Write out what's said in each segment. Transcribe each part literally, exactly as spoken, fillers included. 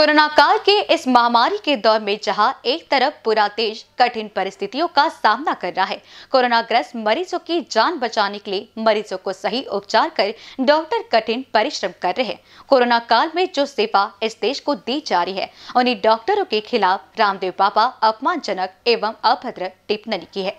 Corona काल के इस महामारी के दौर में जहां एक तरफ पूरा देश कठिन परिस्थितियों का सामना कर रहा है, कोरोनाग्रस्त मरीजों की जान बचाने के लिए मरीजों को सही उपचार कर डॉक्टर कठिन परिश्रम कर रहे हैं। कोरोना काल में जो सेवा इस देश को दी जा रही है, उन्हीं डॉक्टरों के खिलाफ रामदेव बाबा अपमानजनक एवं अभद्र टिप्पणी की है।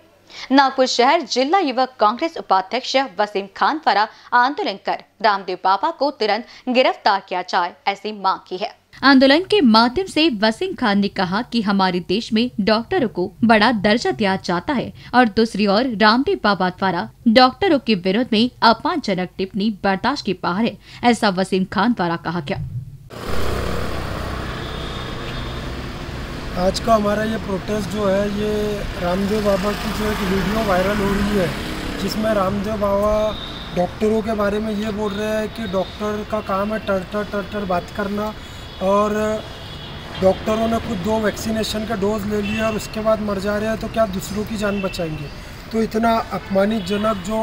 नागपुर शहर जिला युवक कांग्रेस उपाध्यक्ष वसीम खान द्वारा आंदोलन कर रामदेव बाबा को तुरंत गिरफ्तार किया जाए, ऐसी मांग की है। आंदोलन के माध्यम से वसीम खान ने कहा कि हमारे देश में डॉक्टरों को बड़ा दर्जा दिया जाता है और दूसरी ओर रामदेव बाबा द्वारा डॉक्टरों के विरोध में अपमानजनक टिप्पणी बर्दाश्त के बाहर है, ऐसा वसीम खान द्वारा कहा गया। आज का हमारा ये प्रोटेस्ट जो है, ये रामदेव बाबा की जो एक वीडियो वायरल हो रही है जिसमें रामदेव बाबा डॉक्टरों के बारे में ये बोल रहे हैं कि डॉक्टर का काम है टरटर टरटर बात करना, और डॉक्टरों ने खुद दो वैक्सीनेशन का डोज ले लिया और उसके बाद मर जा रहे हैं, तो क्या दूसरों की जान बचाएंगे। तो इतना अपमानजनक जो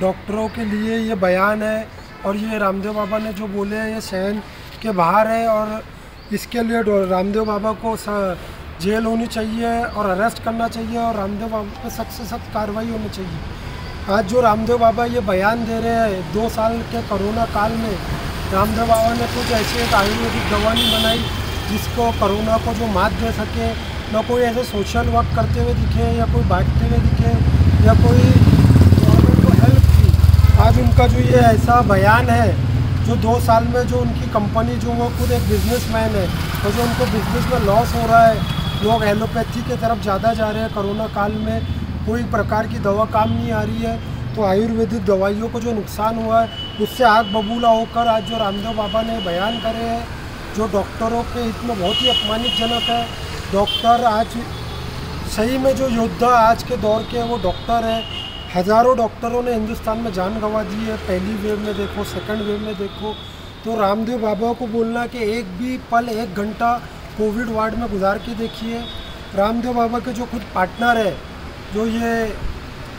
डॉक्टरों के लिए ये बयान है और ये रामदेव बाबा ने जो बोले हैं ये सहन के बाहर है, और इसके लिए रामदेव बाबा को जेल होनी चाहिए और अरेस्ट करना चाहिए और रामदेव बाबा पर सख्त से सख्त कार्रवाई होनी चाहिए। आज जो रामदेव बाबा ये बयान दे रहे हैं, दो साल के कोरोना काल में रामदेव बाबा ने कुछ ऐसी एक आयुर्वेदिक दवा नहीं बनाई जिसको कोरोना को जो मात दे सके, ना कोई ऐसे सोशल वर्क करते हुए दिखे या कोई बांटते हुए दिखे या कोई गवर्नमेंट को हेल्प की। आज उनका जो ये ऐसा बयान है, जो दो साल में जो उनकी कंपनी जो वो खुद एक बिजनेसमैन है और जो उनको बिजनेस में लॉस हो रहा है, लोग एलोपैथी की तरफ ज़्यादा जा रहे हैं, कोरोना काल में कोई प्रकार की दवा काम नहीं आ रही है, तो आयुर्वेदिक दवाइयों को जो नुकसान हुआ है उससे आग बबूला होकर आज जो रामदेव बाबा ने बयान करे हैं, जो डॉक्टरों के हित में बहुत ही अपमानजनक है। डॉक्टर आज सही में जो योद्धा आज के दौर के वो डॉक्टर हैं। हज़ारों डॉक्टरों ने हिंदुस्तान में जान गंवा दी है, पहली वेव में देखो, सेकंड वेव में देखो। तो रामदेव बाबा को बोलना कि एक भी पल एक घंटा कोविड वार्ड में गुजार के देखिए। रामदेव बाबा के जो खुद पार्टनर है जो ये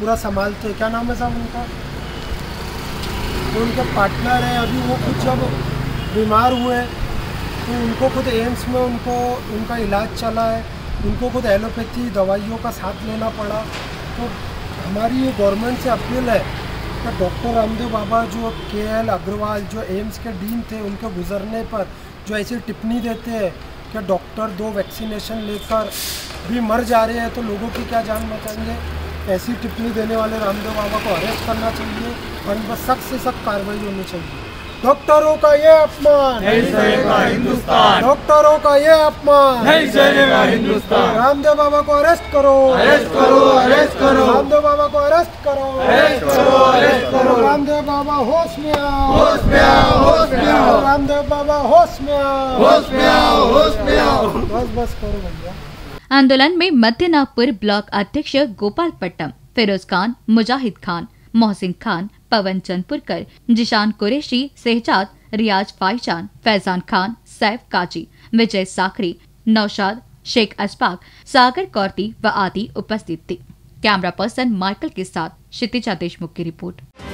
पूरा संभालते हैं, क्या नाम है साहब उनका, तो उनका पार्टनर है, अभी वो खुद जब बीमार हुए तो उनको खुद एम्स में उनको उनका इलाज चला है, उनको खुद एलोपैथी दवाइयों का साथ लेना पड़ा। तो हमारी ये गवर्नमेंट से अपील है कि डॉक्टर रामदेव बाबा जो के एल अग्रवाल जो एम्स के डीन थे, उनके गुजरने पर जो ऐसी टिप्पणी देते हैं कि डॉक्टर दो वैक्सीनेशन लेकर भी मर जा रहे हैं तो लोगों की क्या जान बचाएंगे, ऐसी टिप्पणी देने वाले रामदेव बाबा को अरेस्ट करना चाहिए और उन पर सख्त से सख्त कार्रवाई होनी चाहिए। डॉक्टरों का ये अपमान नहीं सहेगा हिंदुस्तान, डॉक्टरों का ये अपमान नहीं सहेगा हिंदुस्तान। रामदेव बाबा को अरेस्ट करो, अरेस्ट करो, अरेस्ट करो, रामदेव बाबा को अरेस्ट करो, अरेस्ट करो, अरेस्ट करो। रामदेव बाबा होश में आओ, होश में आओ, होश में आओ। रामदेव बाबा होश में आओ, होश में आओ, होश में आओ। बस बस करो भैया। आंदोलन में मध्य नागपुर ब्लॉक अध्यक्ष गोपाल पट्टम, फिरोज खान, मुजाहिद खान, मोहसिन खान, पवन चंदपुरकर, जिशान कुरेशी, सहजाद रियाज, फैजान, फैजान खान, सैफ काजी, विजय साखरी, नौशाद शेख, अस्पाक सागर कौर्ती व आदि उपस्थित थे। कैमरा पर्सन माइकल के साथ क्षितिजा देशमुख की रिपोर्ट।